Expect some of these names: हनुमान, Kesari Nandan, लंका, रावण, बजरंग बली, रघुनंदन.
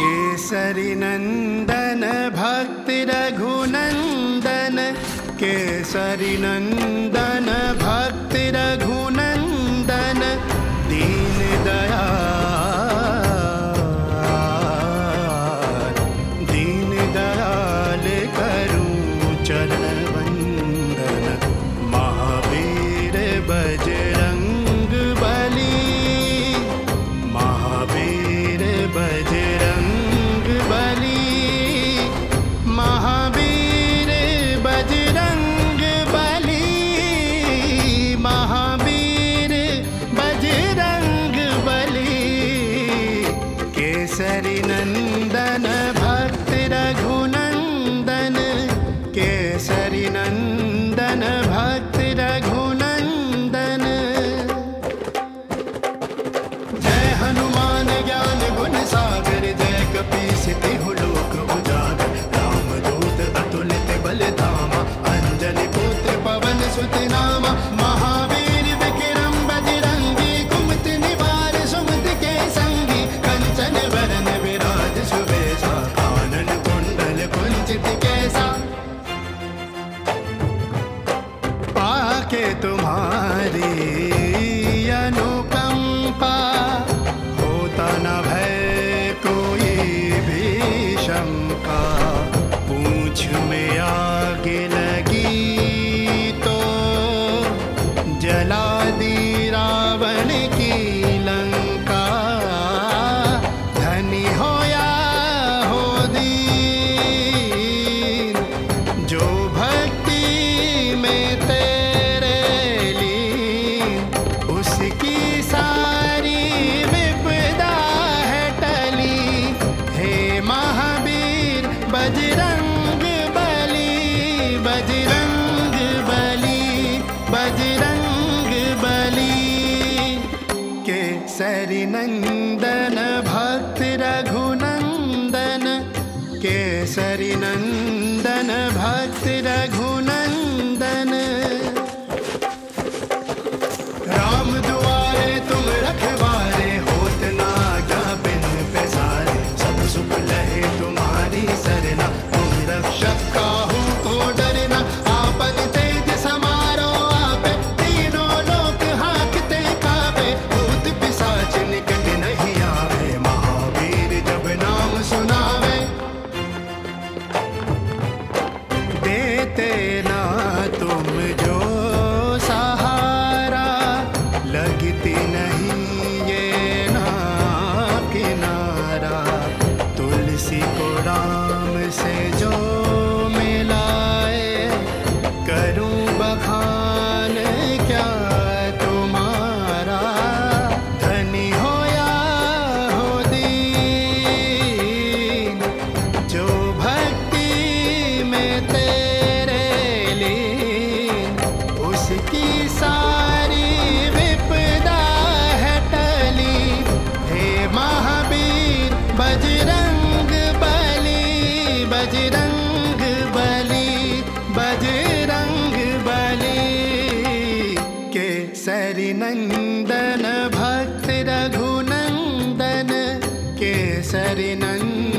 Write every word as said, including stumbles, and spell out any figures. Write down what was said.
केसरी नंदन भक्ति रघुनंदन केसरी नंदन भक्ति रघुनंदन दीन दयाल दीन दयाल करूं चरण वंदन महावीर बजरंग बली महावीर बजरंग बली महावीर बजरंग बली महावीर बजरंग बली केसरी नंदन भक्त रघुनंदन केसरी नंदन भक्त रघुनंदन जय हनुमान ज्ञान गुण सागर जय कपीस तिहु लोक उजागर राम दूत अतुलित बल धामा अंजनी पुत्र पवन सुत नामा महावीर विक्रम बजरंगी कुमति निवार सुमति के संगी कंचन बरन विराज सुबेसा आनन कुंडल कुंचित केसा पाके तुम्हारी अनुकंपा होता न भय कोई भी शंका पूछ में आग लगी तो जला दी रावण की लंका धनी हो या हो दीन जो भक्ति में तेरे लीन उसकी सारी विपदा है टली हे महावीर बजरंग बली बजरंग बली बजरंग बली केसरी नंदन भक्त रघुनंदन केसरी नंदन भक्त रघुनंदन राम दुआरे तुम रखवारे होत ना आज्ञा बिन पेसारे सब सुख लहे तुम्हारी सरना तुम रक्षक काहू को डरना आपद तेज समारो आपे तीनों लोक हांकते कापे भूत पिशाच निकट नहीं आवे महावीर जब नाम सुनावे देते ना तुम जो सहारा लगती नहीं ये ना किनारा तुलसी को राम से जो मिलाए करूं बखान क्या तुम्हारा धनी हो या हो दीन जो भक्ति में तेरे लीन उसकी सारी विपदा है टली हे महावीर बजरंग बली बजरंग बली बजरंग बली केसरी नंदन भक्त रघुनंदन केसरी नंदन